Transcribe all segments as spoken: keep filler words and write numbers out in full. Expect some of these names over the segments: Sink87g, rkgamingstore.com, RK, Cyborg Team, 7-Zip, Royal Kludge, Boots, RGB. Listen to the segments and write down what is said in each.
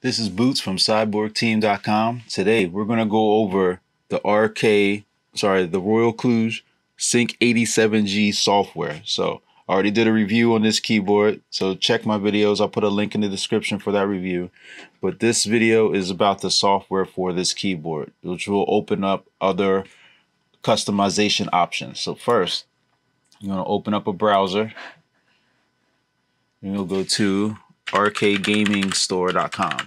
This is Boots from cyborg team dot com. Today we're going to go over the RK, sorry, the Royal Kludge Sink eighty-seven G software. So I already did a review on this keyboard, so check my videos. I'll put a link in the description for that review. But this video is about the software for this keyboard, which will open up other customization options. So first, you're going to open up a browser. And you'll go to R K gaming store dot com.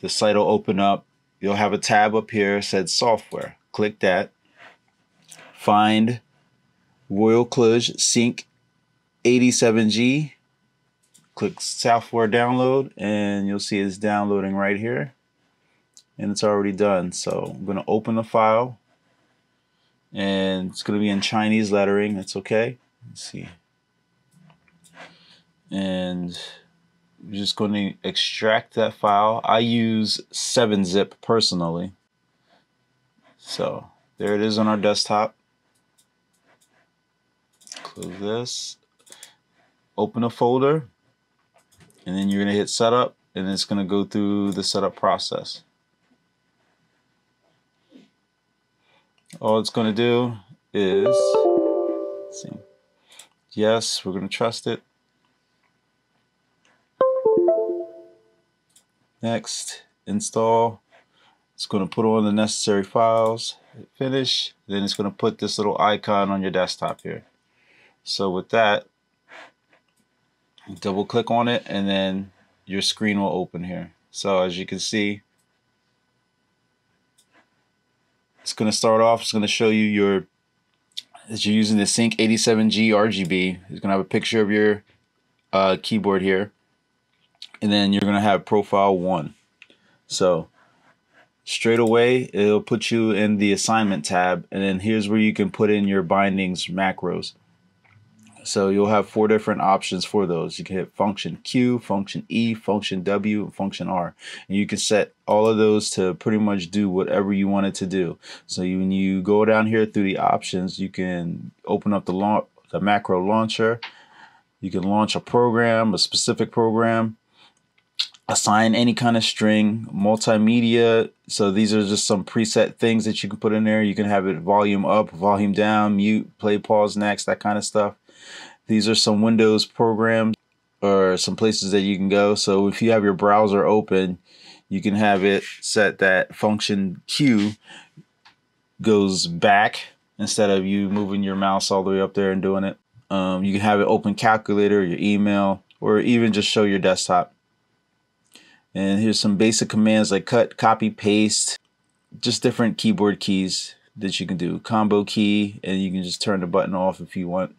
The site will open up. You'll have a tab up here that says software. Click that. Find Royal Kludge Sink eighty-seven G. Click software download, and you'll see it's downloading right here. And it's already done. So I'm going to open the file. And it's going to be in Chinese lettering. That's okay. Let's see. And I'm just going to extract that file. I use seven zip personally. So there it is on our desktop. Close this. Open a folder. And then you're going to hit setup. And it's going to go through the setup process. All it's going to do is, let's see. Yes, we're going to trust it. Next, install. It's going to put on the necessary files. Hit finish. Then it's going to put this little icon on your desktop here. So with that, double click on it, and then your screen will open here. So as you can see, it's going to start off. It's going to show you your, as you're using the Sink eighty-seven G R G B. It's going to have a picture of your uh, keyboard here. And then you're going to have profile one. So straight away, it'll put you in the assignment tab. And then here's where you can put in your bindings macros. So you'll have four different options for those. You can hit function Q, function E, function W, and function R. And you can set all of those to pretty much do whatever you want it to do. So you, when you go down here through the options, you can open up the, la the macro launcher. You can launch a program, a specific program. Assign any kind of string, multimedia. So these are just some preset things that you can put in there. You can have it volume up, volume down, mute, play, pause, next, that kind of stuff. These are some Windows programs or some places that you can go. So if you have your browser open, you can have it set that function Q goes back instead of you moving your mouse all the way up there and doing it. Um, you can have it open calculator, your email, or even just show your desktop. And here's some basic commands like cut, copy, paste, just different keyboard keys that you can do. Combo key, and you can just turn the button off if you want.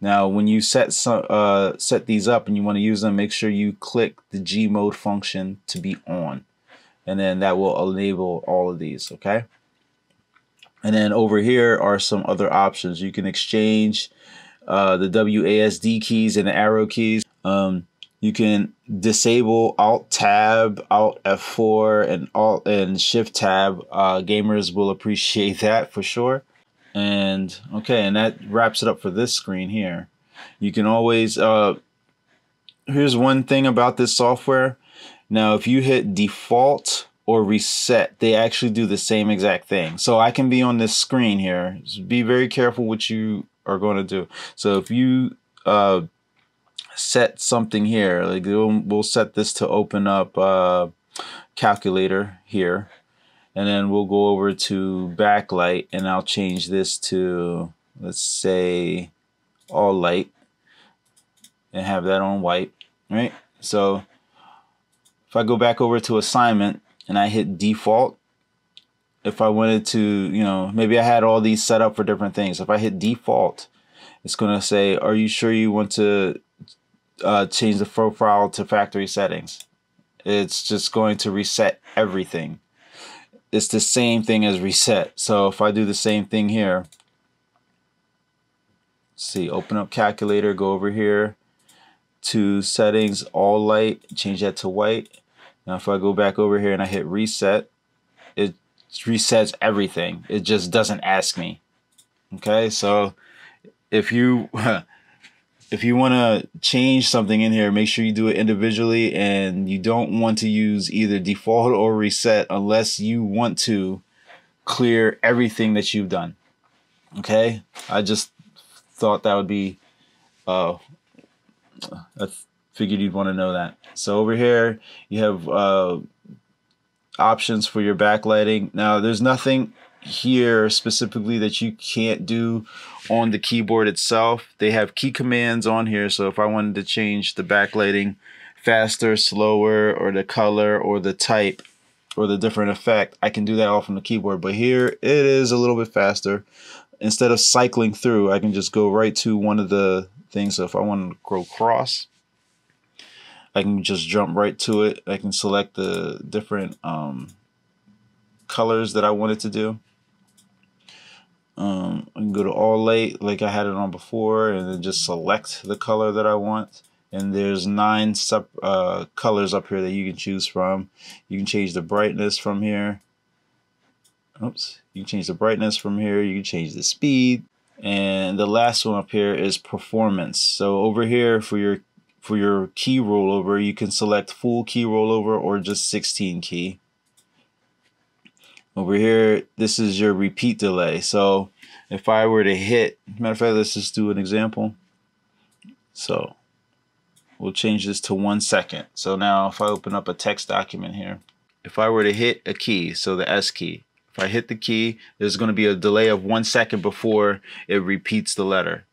Now, when you set some, uh, set these up and you want to use them, make sure you click the G mode function to be on. And then that will enable all of these, okay? And then over here are some other options. You can exchange uh, the W A S D keys and the arrow keys. Um, You can disable Alt-Tab, Alt F four, and Alt and Shift-Tab. Uh, gamers will appreciate that for sure. And okay, and that wraps it up for this screen here. You can always, uh, here's one thing about this software. Now, if you hit default or reset, they actually do the same exact thing. So I can be on this screen here. Just be very careful what you are going to do. So if you... Uh, set something here, like we'll, we'll set this to open up uh, calculator here, and then we'll go over to backlight, and I'll change this to, let's say, all light, and have that on white, right? So if I go back over to assignment and I hit default, if I wanted to, you know, maybe I had all these set up for different things. If I hit default, it's gonna say, are you sure you want to Uh, change the profile to factory settings? It's just going to reset everything. It's the same thing as reset. So if I do the same thing here, see, open up calculator, go over here to settings, all light, change that to white. Now if I go back over here and I hit reset, it resets everything. It just doesn't ask me. Okay, so if you if you want to change something in here, make sure you do it individually, and you don't want to use either default or reset unless you want to clear everything that you've done. Okay, I just thought that would be, uh, I figured you'd want to know that. So over here you have uh, options for your backlighting. Now there's nothing here specifically that you can't do on the keyboard itself. They have key commands on here, so if I wanted to change the backlighting faster, slower, or the color, or the type, or the different effect, I can do that all from the keyboard. But here it is a little bit faster. Instead of cycling through, I can just go right to one of the things. So if I want to go cross, I can just jump right to it. I can select the different um, colors that I wanted to do. Um, I can go to all late like I had it on before, and then just select the color that I want. And there's nine sub uh, colors up here that you can choose from. You can change the brightness from here. Oops, you can change the brightness from here. You can change the speed. And the last one up here is performance. So over here for your for your key rollover, you can select full key rollover or just sixteen key. Over here, this is your repeat delay. So if I were to hit, matter of fact, let's just do an example. So we'll change this to one second. So now if I open up a text document here, if I were to hit a key, so the S key, if I hit the key, there's going to be a delay of one second before it repeats the letter.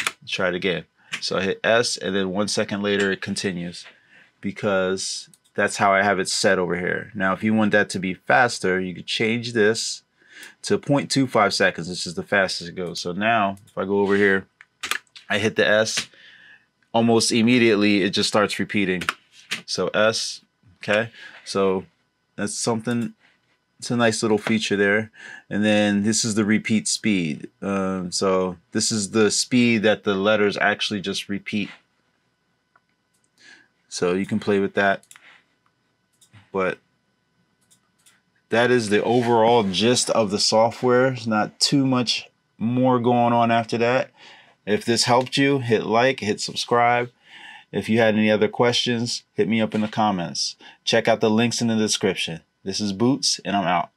Let's try it again. So I hit S, and then one second later it continues, because that's how I have it set over here. Now, if you want that to be faster, you could change this to zero point two five seconds. This is the fastest it goes. So now if I go over here, I hit the S. Almost immediately, it just starts repeating. So S, okay. So that's something, it's a nice little feature there. And then this is the repeat speed. Um, so this is the speed that the letters actually just repeat. So you can play with that. But that is the overall gist of the software. There's not too much more going on after that. If this helped you, hit like, hit subscribe. If you had any other questions, hit me up in the comments. Check out the links in the description. This is Boots, and I'm out.